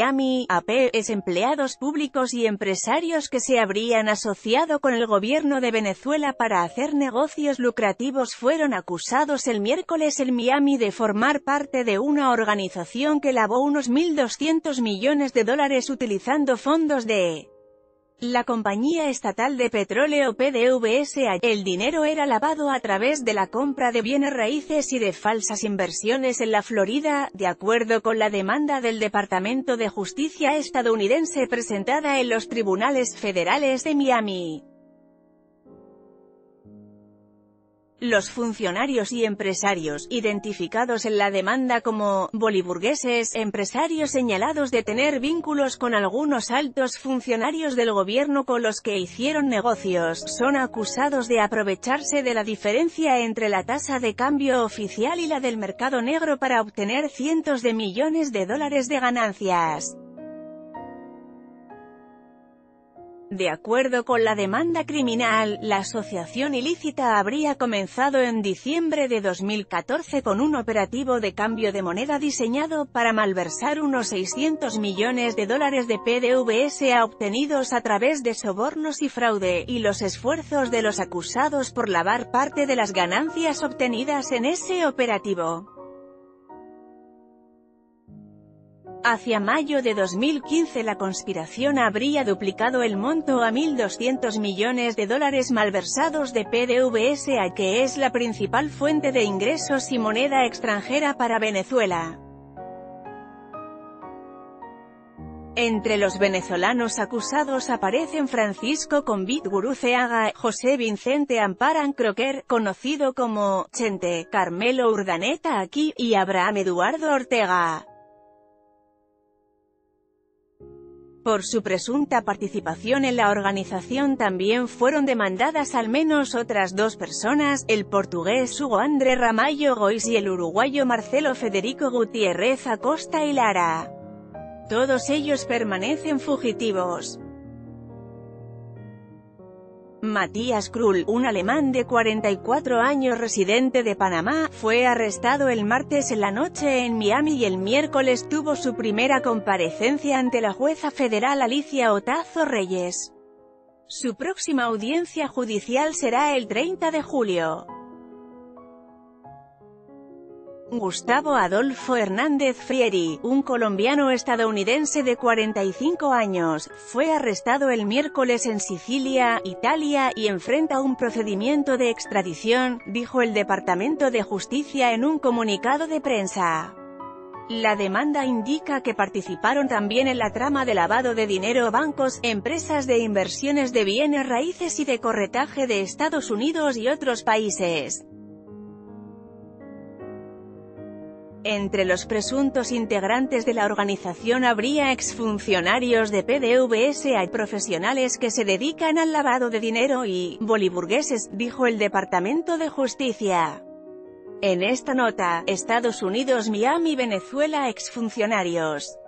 Miami, AP, es empleados públicos y empresarios que se habrían asociado con el gobierno de Venezuela para hacer negocios lucrativos fueron acusados el miércoles en Miami de formar parte de una organización que lavó unos 1.200 millones de dólares utilizando fondos de la compañía estatal de petróleo PDVSA. El dinero era lavado a través de la compra de bienes raíces y de falsas inversiones en la Florida, de acuerdo con la demanda del Departamento de Justicia estadounidense presentada en los tribunales federales de Miami. Los funcionarios y empresarios, identificados en la demanda como «boliburgueses», empresarios señalados de tener vínculos con algunos altos funcionarios del gobierno con los que hicieron negocios, son acusados de aprovecharse de la diferencia entre la tasa de cambio oficial y la del mercado negro para obtener cientos de millones de dólares de ganancias. De acuerdo con la demanda criminal, la asociación ilícita habría comenzado en diciembre de 2014 con un operativo de cambio de moneda diseñado para malversar unos 600 millones de dólares de PDVSA obtenidos a través de sobornos y fraude, y los esfuerzos de los acusados por lavar parte de las ganancias obtenidas en ese operativo. Hacia mayo de 2015 la conspiración habría duplicado el monto a 1.200 millones de dólares malversados de PDVSA, que es la principal fuente de ingresos y moneda extranjera para Venezuela. Entre los venezolanos acusados aparecen Francisco Convit Guruceaga, José Vicente Amparan Croquer, conocido como Chente, Carmelo Urdaneta aquí, y Abraham Eduardo Ortega, por su presunta participación en la organización. También fueron demandadas al menos otras dos personas, el portugués Hugo André Ramalho Góis y el uruguayo Marcelo Federico Gutiérrez Acosta y Lara. Todos ellos permanecen fugitivos. Matías Krull, un alemán de 44 años residente de Panamá, fue arrestado el martes en la noche en Miami y el miércoles tuvo su primera comparecencia ante la jueza federal Alicia Otazo Reyes. Su próxima audiencia judicial será el 30 de julio. Gustavo Adolfo Hernández Frieri, un colombiano estadounidense de 45 años, fue arrestado el miércoles en Sicilia, Italia, y enfrenta un procedimiento de extradición, dijo el Departamento de Justicia en un comunicado de prensa. La demanda indica que participaron también en la trama de lavado de dinero, bancos, empresas de inversiones de bienes raíces y de corretaje de Estados Unidos y otros países. Entre los presuntos integrantes de la organización habría exfuncionarios de PDVSA, profesionales que se dedican al lavado de dinero y «boliburgueses», dijo el Departamento de Justicia. En esta nota, Estados Unidos, Miami, Venezuela, exfuncionarios.